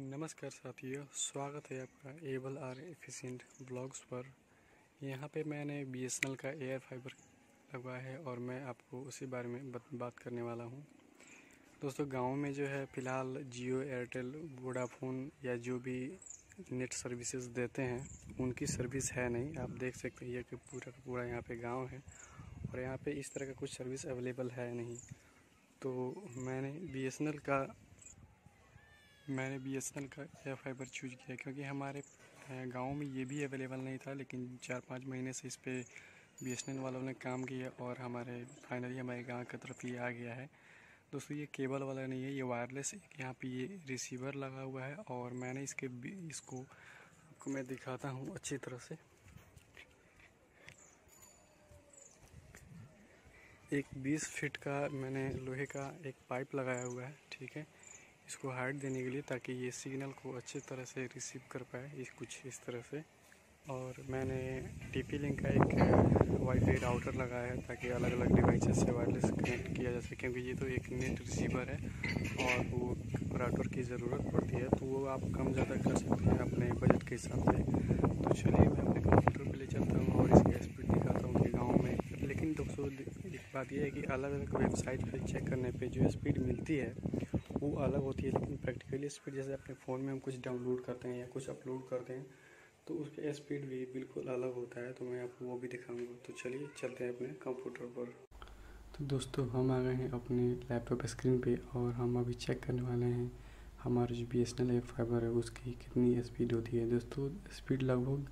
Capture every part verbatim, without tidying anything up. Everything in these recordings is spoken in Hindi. नमस्कार साथियों, स्वागत है आपका एबल आर एफिशिएंट ब्लॉग्स पर। यहाँ पे मैंने बी एस एन एल का एयर फाइबर लगवाया है और मैं आपको उसी बारे में बात करने वाला हूँ। दोस्तों, गांव में जो है फ़िलहाल जियो, एयरटेल, वोडाफोन या जो भी नेट सर्विसेज देते हैं उनकी सर्विस है नहीं। आप देख सकते हैं कि पूरा का पूरा यहाँ पे गांव है और यहाँ पे इस तरह का कुछ सर्विस अवेलेबल है नहीं। तो मैंने बीएसएनएल का मैंने बीएसएनएल का एयर फाइबर चूज़ किया क्योंकि हमारे गांव में ये भी अवेलेबल नहीं था, लेकिन चार पाँच महीने से इस पर बीएसएनएल वालों ने काम किया और हमारे फाइनली हमारे गाँव की तरफ ये आ गया है। दोस्तों, ये केबल वाला नहीं है, ये वायरलेस। यहाँ पे ये रिसीवर लगा हुआ है और मैंने इसके इसको आपको मैं दिखाता हूँ अच्छी तरह से। एक बीस फीट का मैंने लोहे का एक पाइप लगाया हुआ है, ठीक है, इसको हाइट देने के लिए ताकि ये सिग्नल को अच्छी तरह से रिसीव कर पाए, इस कुछ इस तरह से। और मैंने टीपी लिंक का एक वाईफाई राउटर लगाया है ताकि अलग अलग डिवाइसेस से वायरलेस कनेक्ट किया जा सके, क्योंकि ये तो एक नेट रिसीवर है और वो राउटर की ज़रूरत पड़ती है, तो वो आप कम ज़्यादा कर सकते हैं अपने बजट के हिसाब से। तो चलिए मैं अपने कंप्यूटर पे ले चलता हूँ और इसकी स्पीड दिखाता हूँ कि गाँव में। लेकिन दोस्तों, एक बात यह है कि अलग अलग वेबसाइट पर चेक करने पर जो स्पीड मिलती है वो अलग होती है, लेकिन प्रैक्टिकली स्पीड जैसे अपने फ़ोन में हम कुछ डाउनलोड करते हैं या कुछ अपलोड करते हैं तो उसका स्पीड भी बिल्कुल अलग होता है, तो मैं आपको वो भी दिखाऊंगा। तो चलिए चलते हैं अपने कंप्यूटर पर। तो दोस्तों, हम आ गए हैं अपने लैपटॉप स्क्रीन पे और हम अभी चेक करने वाले हैं हमारा जो बीएसएनएल एयर फाइबर है उसकी कितनी स्पीड होती है। दोस्तों, स्पीड लगभग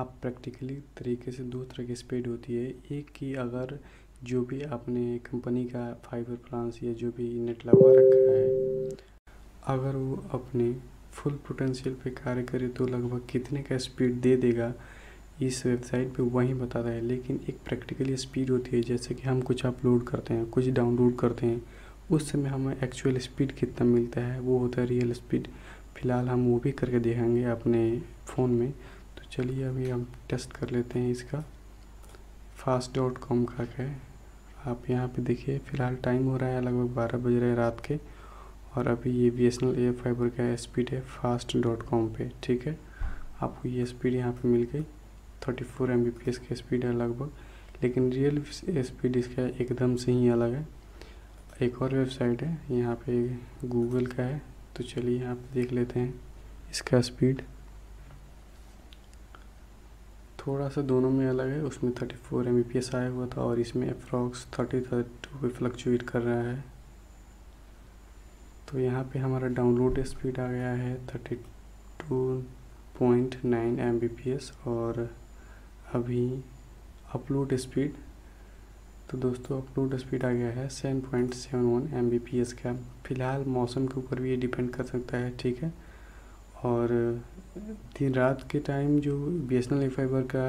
आप प्रैक्टिकली तरीके से दो तरह की स्पीड होती है। एक की अगर जो भी आपने कंपनी का फाइबर प्लान या जो भी नेट लगा रखा है अगर वो अपने फुल पोटेंशियल पे कार्य करे तो लगभग कितने का स्पीड दे देगा इस वेबसाइट पे वहीं बताता है। लेकिन एक प्रैक्टिकली स्पीड होती है, जैसे कि हम कुछ अपलोड करते हैं, कुछ डाउनलोड करते हैं, उस समय हमें एक्चुअल स्पीड कितना मिलता है वो होता है रियल स्पीड। फ़िलहाल हम वो भी करके देखेंगे अपने फ़ोन में। तो चलिए अभी हम टेस्ट कर लेते हैं इसका। फास्ट डॉट कॉम का है, आप यहाँ पर देखिए। फ़िलहाल टाइम हो रहा है लगभग बारह बज रहे हैं रात के, और अभी ये बीएसएनएल एयर फाइबर का स्पीड है फास्ट डॉट कॉम पे, ठीक है। आपको ये स्पीड यहाँ पे मिल गई, चौंतीस एम बी पी एस की स्पीड है लगभग, लेकिन रियल स्पीड इसका एकदम से ही अलग है। एक और वेबसाइट है यहाँ पे गूगल का है, तो चलिए यहाँ पे देख लेते हैं इसका स्पीड। थोड़ा सा दोनों में अलग है, उसमें चौंतीस एम बी पी एस आया हुआ था और इसमें अप्रॉक्स थर्टी थर्टी पे फ्लक्चुएट कर रहा है। तो यहाँ पे हमारा डाउनलोड स्पीड आ गया है बत्तीस पॉइंट नौ एम बी पी एस और अभी अपलोड स्पीड, तो दोस्तों अपलोड स्पीड आ गया है सात पॉइंट सात एक एम बी पी एस का। फ़िलहाल मौसम के ऊपर भी ये डिपेंड कर सकता है, ठीक है। और दिन रात के टाइम जो बीएसएनएल फाइबर का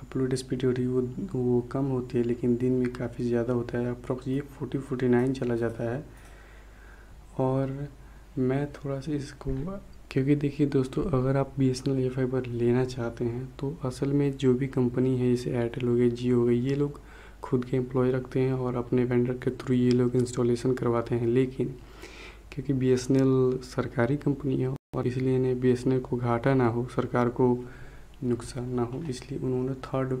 अपलोड स्पीड होती है वो वो कम होती है, लेकिन दिन में काफ़ी ज़्यादा होता है, अप्रॉक्स ये फोर्टी फोर्टी नाइन चला जाता है। और मैं थोड़ा सा इसको, क्योंकि देखिए दोस्तों, अगर आप बीएसएनएल एयर फाइबर लेना चाहते हैं तो असल में जो भी कंपनी है, जैसे एयरटेल हो गई, जियो हो गई, ये लोग खुद के एम्प्लॉय रखते हैं और अपने वेंडर के थ्रू ये लोग इंस्टॉलेशन करवाते हैं। लेकिन क्योंकि बीएसएनएल सरकारी कंपनी है और इसलिए इन्हें बीएसएनएल को घाटा ना हो, सरकार को नुकसान ना हो, इसलिए उन्होंने थर्ड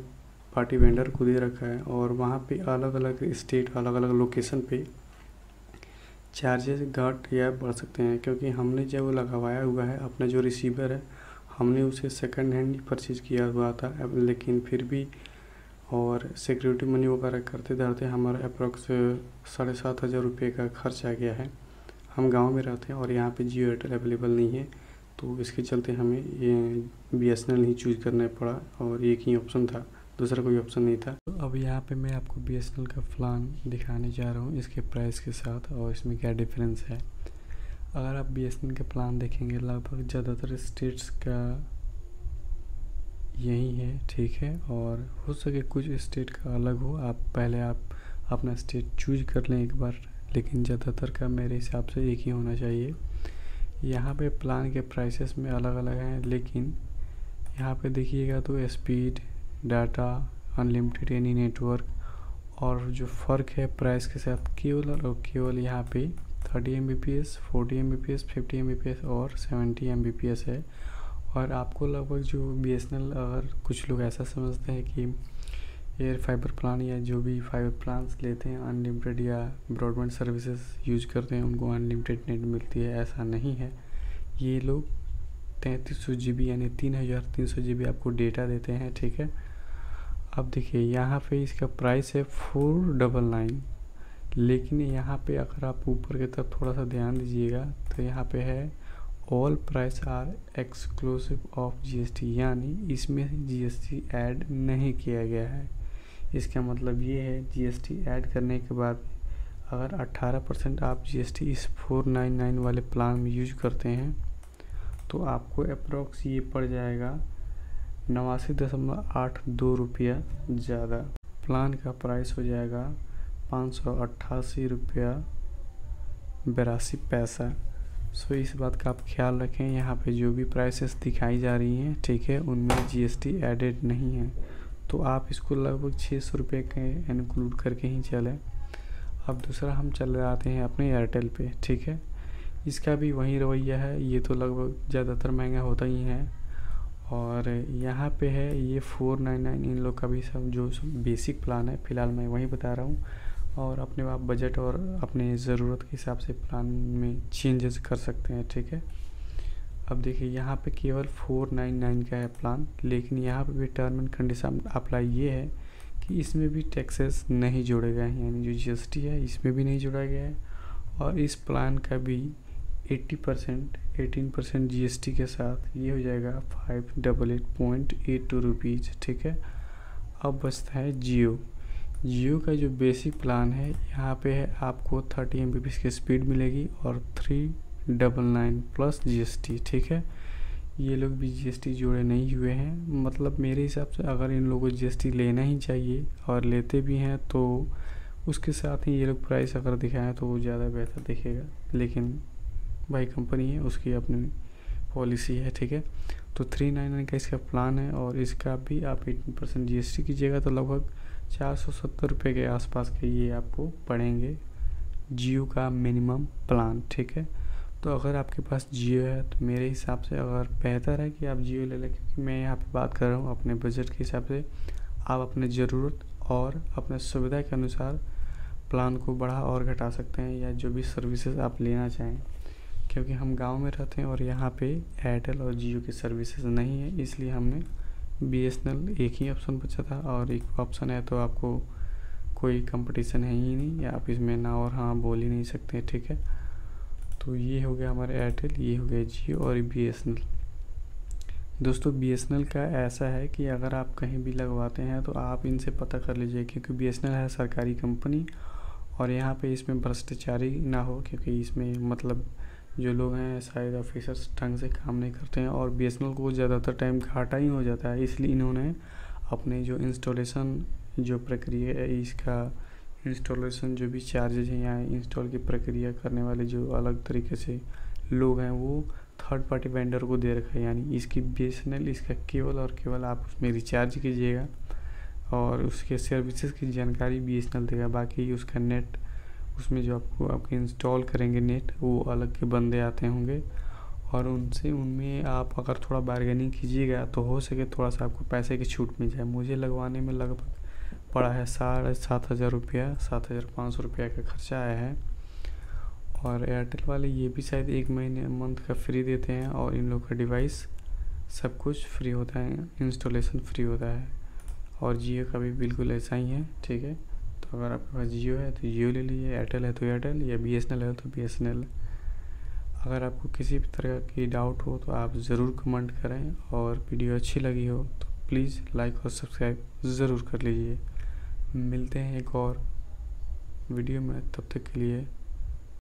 पार्टी वेंडर को दे रखा है और वहाँ पर अलग अलग स्टेट, अलग अलग लोकेशन पर चार्जेस घट या बढ़ सकते हैं। क्योंकि हमने जो लगवाया हुआ है, अपना जो रिसीवर है, हमने उसे सेकंड हैंड परचेज़ किया हुआ था, लेकिन फिर भी और सिक्योरिटी मनी वगैरह करते धरते हमारा अप्रॉक्स साढ़े सात हज़ार रुपये का खर्च आ गया है। हम गांव में रहते हैं और यहाँ पे जियो एयरटेल अवेलेबल नहीं है, तो इसके चलते हमें ये बी एस एन एल ही चूज़ करना पड़ा और एक ही ऑप्शन था, दूसरा कोई ऑप्शन नहीं था। तो अब यहाँ पे मैं आपको बीएसएनएल का प्लान दिखाने जा रहा हूँ इसके प्राइस के साथ और इसमें क्या डिफरेंस है। अगर आप बीएसएनएल का प्लान देखेंगे लगभग ज़्यादातर स्टेट्स का यही है, ठीक है, और हो सके कुछ स्टेट का अलग हो। आप पहले आप अपना स्टेट चूज कर लें एक बार, लेकिन ज़्यादातर का मेरे हिसाब से एक ही होना चाहिए। यहाँ पे प्लान के प्राइसेस में अलग अलग हैं, लेकिन यहाँ पे देखिएगा तो speed, data, unlimited any network, और जो फ़र्क है प्राइस के साथ केवल और केवल यहाँ पे thirty M B P S, forty M B P S, fifty M B P S और seventy M B P S है। और आपको लगभग जो बी एस एन एल, अगर कुछ लोग ऐसा समझते हैं कि एयर फाइबर प्लान या जो भी फाइबर प्लान्स लेते हैं अनलिमिटेड या ब्रॉडबैंड सर्विसेज यूज करते हैं उनको अनलिमिटेड नेट मिलती है, ऐसा नहीं है। ये लोग तैंतीस सौ जी बी यानी तीन हज़ार तीन सौ जी बी आपको डेटा देते हैं, ठीक है। अब देखिए यहाँ पे इसका प्राइस है फोर डबल नाइन, लेकिन यहाँ पे अगर आप ऊपर की तरफ थोड़ा सा ध्यान दीजिएगा तो यहाँ पे है all price are exclusive of G S T, यानी इसमें जी एस टी ऐड नहीं किया गया है। इसका मतलब ये है जी एस टी ऐड करने के बाद अगर अट्ठारह परसेंट आप जी एस टी इस फोर नाइन नाइन वाले प्लान में यूज करते हैं तो आपको अप्रॉक्स ये पड़ जाएगा नवासी दशमलव आठ दो रुपया ज़्यादा। प्लान का प्राइस हो जाएगा पाँच सौ अट्ठासी रुपया बिरासी पैसा। सो इस बात का आप ख्याल रखें, यहाँ पे जो भी प्राइसेस दिखाई जा रही हैं, ठीक है, उनमें जीएसटी एडेड नहीं है, तो आप इसको लगभग छः सौ रुपये के इंक्लूड करके ही चलें। अब दूसरा हम चले आते हैं अपने एयरटेल पे, ठीक है। इसका भी वही रवैया है, ये तो लगभग ज़्यादातर महंगा होता ही है। और यहाँ पे है ये फोर नाइन नाइन, इन लोग का भी सब जो बेसिक प्लान है, फ़िलहाल मैं वही बता रहा हूँ। और अपने आप बजट और अपने ज़रूरत के हिसाब से प्लान में चेंजेस कर सकते हैं, ठीक है। अब देखिए यहाँ पे केवल फोर नाइन नाइन का है प्लान, लेकिन यहाँ पे भी टर्म एंड कंडीशन अप्लाई ये है कि इसमें भी टैक्सेस नहीं जोड़े गए हैं, यानी जो जी एस टी है इसमें भी नहीं जोड़ा गया है। और इस प्लान का भी अस्सी परसेंट अठारह परसेंट जी एस टी के साथ ये हो जाएगा five double eight point eight two rupees, ठीक है। अब बचता है जियो। जियो का जो बेसिक प्लान है यहाँ पे है आपको thirty M B P S की स्पीड मिलेगी और three double nine plus G S T, ठीक है। ये लोग भी जी एस टी जोड़े नहीं हुए हैं, मतलब मेरे हिसाब से अगर इन लोगों को जी एस टी लेना ही चाहिए और लेते भी हैं तो उसके साथ ही ये लोग प्राइस अगर दिखाएँ तो वो ज़्यादा बेहतर दिखेगा, लेकिन भाई कंपनी है उसकी अपनी पॉलिसी है, ठीक है। तो थ्री नाइन नाइन का इसका प्लान है और इसका भी आप eighteen percent G S T कीजिएगा तो लगभग चार सौ सत्तर रुपये के आसपास के ये आपको पड़ेंगे जियो का मिनिमम प्लान, ठीक है। तो अगर आपके पास जियो है तो मेरे हिसाब से अगर बेहतर है कि आप जियो ले लें, क्योंकि मैं यहाँ पे बात कर रहा हूँ अपने बजट के हिसाब से। आप अपने ज़रूरत और अपने सुविधा के अनुसार प्लान को बढ़ा और घटा सकते हैं, या जो भी सर्विसेज आप लेना चाहें। क्योंकि हम गांव में रहते हैं और यहाँ पे एयरटेल और जियो की सर्विसेज नहीं है, इसलिए हमने बी एस एन एल एक ही ऑप्शन बचा था, और एक ऑप्शन है तो आपको कोई कंपटीशन है ही नहीं, या आप इसमें ना और हाँ बोल ही नहीं सकते, ठीक है। तो ये हो गया हमारे एयरटेल, ये हो गया जियो और बी एस एन एल। दोस्तों बी एस एन एल का ऐसा है कि अगर आप कहीं भी लगवाते हैं तो आप इनसे पता कर लीजिए, क्योंकि बी एस एन एल है सरकारी कंपनी और यहाँ पर इसमें भ्रष्टाचारी ना हो, क्योंकि इसमें मतलब जो लोग हैं शायद ऑफिसर्स ढंग से काम नहीं करते हैं और बी एस एन एल को ज़्यादातर टाइम घाटा ही हो जाता है, इसलिए इन्होंने अपने जो इंस्टॉलेशन जो प्रक्रिया है, इसका इंस्टॉलेशन जो भी चार्जेज हैं या इंस्टॉल की प्रक्रिया करने वाले जो अलग तरीके से लोग हैं वो थर्ड पार्टी वेंडर को दे रखा है, यानी इसकी बी एस एन एल, इसका केवल और केवल आप उसमें रिचार्ज कीजिएगा और उसके सर्विसेज की जानकारी बी एस एन एल देगा। बाकी उसका नेट, उसमें जो आपको आपके इंस्टॉल करेंगे नेट, वो अलग के बंदे आते होंगे और उनसे उनमें आप अगर थोड़ा बार्गेनिंग कीजिएगा तो हो सके थोड़ा सा आपको पैसे की छूट मिल जाए। मुझे लगवाने में लगभग पड़ा है साढ़े सात हज़ार रुपया सात हज़ार पाँच सौ रुपया का खर्चा आया है। और एयरटेल वाले ये भी शायद एक महीने मंथ का फ्री देते हैं और इन लोग का डिवाइस सब कुछ फ्री होता है, इंस्टॉलेशन फ्री होता है। और जियो का भी बिल्कुल ऐसा ही है, ठीक है। तो अगर आपके पास जियो है तो जियो ले लीजिए, एयरटेल है तो एयरटेल, या बी एस एन एल है तो बी एस एन एल। अगर आपको किसी भी तरह की डाउट हो तो आप ज़रूर कमेंट करें, और वीडियो अच्छी लगी हो तो प्लीज़ लाइक और सब्सक्राइब ज़रूर कर लीजिए। मिलते हैं एक और वीडियो में, तब तक के लिए।